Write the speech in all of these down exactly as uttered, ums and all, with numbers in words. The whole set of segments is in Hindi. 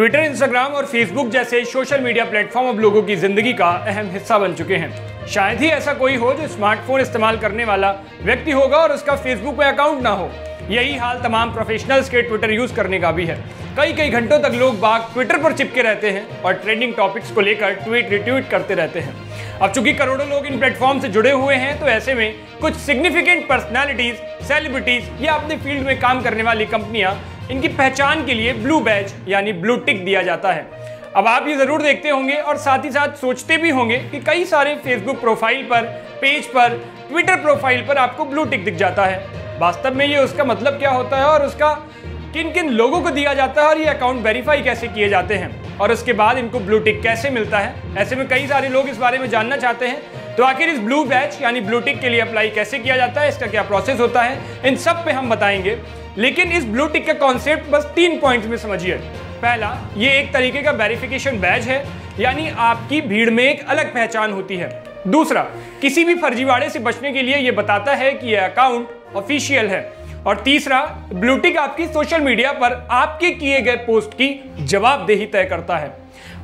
ट्विटर, इंस्टाग्राम और फेसबुक जैसे सोशल मीडिया प्लेटफॉर्म अब लोगों की जिंदगी का अहम हिस्सा बन चुके हैं। शायद ही ऐसा कोई हो जो स्मार्टफोन इस्तेमाल करने वाला व्यक्ति होगा और उसका फेसबुक पे अकाउंट ना हो। यही हाल तमाम प्रोफेशनल्स के ट्विटर यूज करने का भी है। कई कई घंटों तक लोग बाग ट्विटर पर चिपके रहते हैं और ट्रेंडिंग टॉपिक्स को लेकर ट्वीट रिट्वीट करते रहते हैं। अब चूंकि करोड़ों लोग इन प्लेटफॉर्म से जुड़े हुए हैं, तो ऐसे में कुछ सिग्निफिकेंट पर्सनालिटीज, सेलिब्रिटीज या अपने फील्ड में काम करने वाली कंपनियां, इनकी पहचान के लिए ब्लू बैज यानी ब्लू टिक दिया जाता है। अब आप ये जरूर देखते होंगे और साथ ही साथ सोचते भी होंगे कि कई सारे फेसबुक प्रोफाइल पर, पेज पर, ट्विटर प्रोफाइल पर आपको ब्लू टिक दिख जाता है। वास्तव में ये उसका मतलब क्या होता है और उसका किन किन लोगों को दिया जाता है और ये अकाउंट वेरीफाई कैसे किए जाते हैं और उसके बाद इनको ब्लू टिक कैसे मिलता है, ऐसे में कई सारे लोग इस बारे में जानना चाहते हैं। तो आखिर इस ब्लू बैज यानी ब्लू टिक के लिए अप्लाई कैसे किया जाता है, इसका क्या प्रोसेस होता है, इन सब पे हम बताएंगे। लेकिन इस ब्लू टिक का कॉन्सेप्ट बस तीन पॉइंट्स में समझिए। पहला, ये एक तरीके का वेरिफिकेशन बैज है, यानी आपकी भीड़ में एक अलग पहचान होती है। दूसरा, किसी भी फर्जीवाड़े से बचने के लिए ये बताता है कि यह अकाउंट ऑफिशियल है। और तीसरा, ब्लू टिक आपकी सोशल मीडिया पर आपके किए गए पोस्ट की जवाबदेही तय करता है।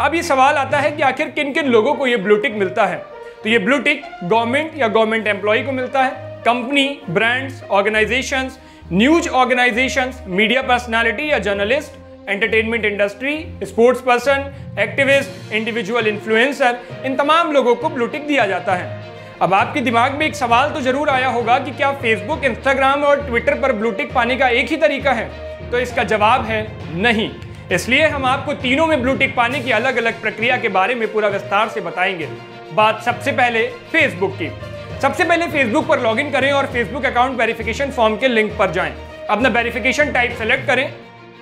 अब ये सवाल आता है कि आखिर किन किन लोगों को ये ब्लू टिक मिलता है। तो ये ब्लू टिक गवर्नमेंट या गवर्नमेंट एम्प्लॉय को मिलता है। Company, brands, organisations, news organisations, media personality या journalist, entertainment industry, sports person, activist, individual influencer, इन तमाम लोगों को ब्लू टिक दिया जाता है। अब आपके दिमाग में एक सवाल तो जरूर आया होगा कि क्या फेसबुक, इंस्टाग्राम और ट्विटर पर ब्लू टिक पाने का एक ही तरीका है? तो इसका जवाब है नहीं। इसलिए हम आपको तीनों में ब्लू टिक पाने की अलग अलग प्रक्रिया के बारे में पूरा विस्तार से बताएंगे। बात सबसे पहले फेसबुक की। सबसे पहले फेसबुक पर लॉगिन करें और फेसबुक अकाउंट वेरिफिकेशन फॉर्म के लिंक पर जाएं। अपना वेरिफिकेशन टाइप सेलेक्ट करें,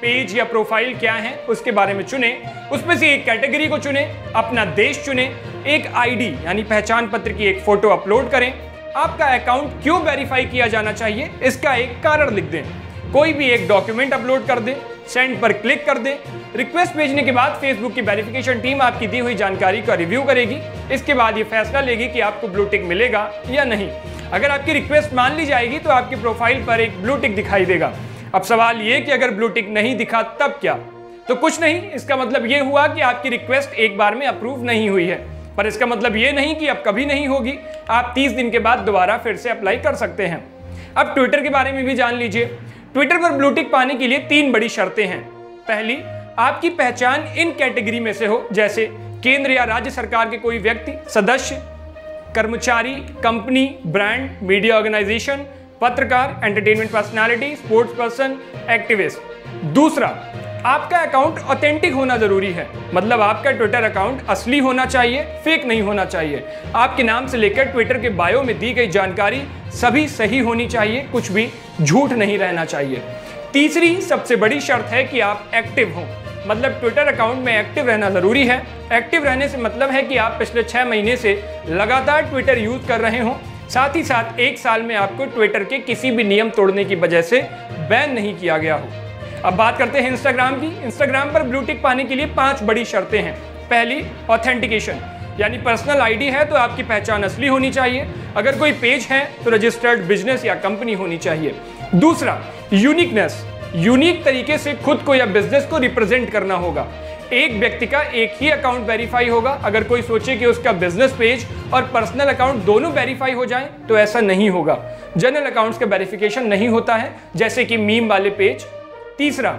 पेज या प्रोफाइल क्या है उसके बारे में चुनें, उसमें से एक कैटेगरी को चुनें, अपना देश चुनें, एक आईडी यानी पहचान पत्र की एक फोटो अपलोड करें। आपका अकाउंट क्यों वेरीफाई किया जाना चाहिए इसका एक कारण लिख दें। कोई भी एक डॉक्यूमेंट अपलोड कर दें, सेंड पर क्लिक कर दें। रिक्वेस्ट भेजने के बाद फेसबुक की वेरिफिकेशन टीम आपकी दी हुई जानकारी का रिव्यू करेगी। इसके बाद ये फैसला लेगी कि आपको ब्लू टिक मिलेगा या नहीं। अगर आपकी रिक्वेस्ट मान ली जाएगी तो आपकी प्रोफाइल पर एक ब्लू टिक दिखाई देगा। अब सवाल ये कि अगर ब्लू टिक नहीं दिखा तब क्या? तो कुछ नहीं, इसका मतलब ये हुआ कि आपकी रिक्वेस्ट एक बार में अप्रूव नहीं हुई है। पर इसका मतलब ये नहीं कि अब कभी नहीं होगी। आप तीस दिन के बाद दोबारा फिर से अप्लाई कर सकते हैं। अब ट्विटर के बारे में भी जान लीजिए। ट्विटर पर ब्लू टिक पाने के लिए तीन बड़ी शर्तें हैं। पहली, आपकी पहचान इन कैटेगरी में से हो, जैसे केंद्र या राज्य सरकार के कोई व्यक्ति, सदस्य, कर्मचारी, कंपनी, ब्रांड, मीडिया ऑर्गेनाइजेशन, पत्रकार, entertainment personality, sports person, activist. दूसरा, आपका अकाउंट ऑथेंटिक होना जरूरी है, मतलब आपका ट्विटर अकाउंट असली होना चाहिए, फेक नहीं होना चाहिए। आपके नाम से लेकर ट्विटर के बायो में दी गई जानकारी सभी सही होनी चाहिए, कुछ भी झूठ नहीं रहना चाहिए। तीसरी सबसे बड़ी शर्त है कि आप एक्टिव हो, मतलब ट्विटर अकाउंट में एक्टिव रहना जरूरी है। एक्टिव रहने से मतलब है कि आप पिछले छः महीने से लगातार ट्विटर यूज कर रहे हों। साथ ही साथ एक साल में आपको ट्विटर के किसी भी नियम तोड़ने की वजह से बैन नहीं किया गया हो। अब बात करते हैं इंस्टाग्राम की। इंस्टाग्राम पर ब्लू टिक पाने के लिए पांच बड़ी शर्तें हैं। पहली, ऑथेंटिकेशन यानी पर्सनल आईडी है तो आपकी पहचान असली होनी चाहिए। अगर कोई पेज है तो रजिस्टर्ड बिजनेस या कंपनी होनी चाहिए। दूसरा, यूनिकनेस, यूनिक तरीके से खुद को या बिजनेस को रिप्रेजेंट करना होगा। एक व्यक्ति का एक ही अकाउंट वेरीफाई होगा। अगर कोई सोचे कि उसका बिजनेस पेज और पर्सनल अकाउंट दोनों वेरीफाई हो जाएं तो ऐसा नहीं होगा। जनरल अकाउंट्स का वेरिफिकेशन नहीं होता है, जैसे कि मीम वाले पेज। तीसरा,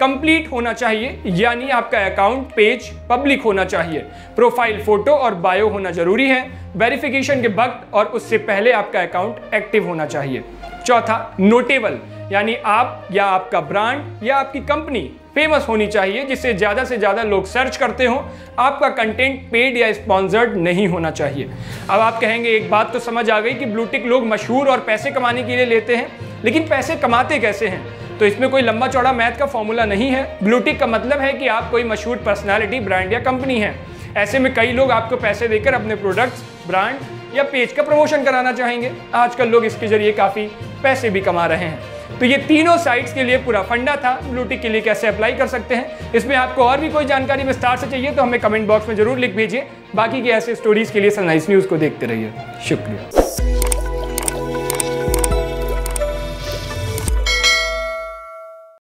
कंप्लीट होना चाहिए, यानी आपका अकाउंट पेज पब्लिक होना चाहिए। प्रोफाइल फोटो और बायो होना जरूरी है। वेरिफिकेशन के वक्त और उससे पहले आपका अकाउंट एक्टिव होना चाहिए। चौथा, नोटेबल यानी आप या आपका ब्रांड या आपकी कंपनी फेमस होनी चाहिए, जिससे ज़्यादा से ज़्यादा लोग सर्च करते हों। आपका कंटेंट पेड या स्पॉन्सर्ड नहीं होना चाहिए। अब आप कहेंगे एक बात तो समझ आ गई कि ब्लू टिक लोग मशहूर और पैसे कमाने के लिए लेते हैं, लेकिन पैसे कमाते कैसे हैं? तो इसमें कोई लंबा चौड़ा मैथ का फॉर्मूला नहीं है। ब्लू टिक का मतलब है कि आप कोई मशहूर पर्सनैलिटी, ब्रांड या कंपनी हैं। ऐसे में कई लोग आपको पैसे देकर अपने प्रोडक्ट्स, ब्रांड या पेज का प्रमोशन कराना चाहेंगे। आजकल लोग इसके जरिए काफ़ी पैसे भी कमा रहे हैं। तो ये तीनों साइट्स के लिए पूरा फंडा था, ब्लू टिक के लिए कैसे अप्लाई कर सकते हैं। इसमें आपको और भी कोई जानकारी विस्तार से चाहिए तो हमें कमेंट बॉक्स में जरूर लिख भेजिए। बाकी के ऐसे स्टोरीज के लिए सनराइज न्यूज़ को देखते रहिए। शुक्रिया।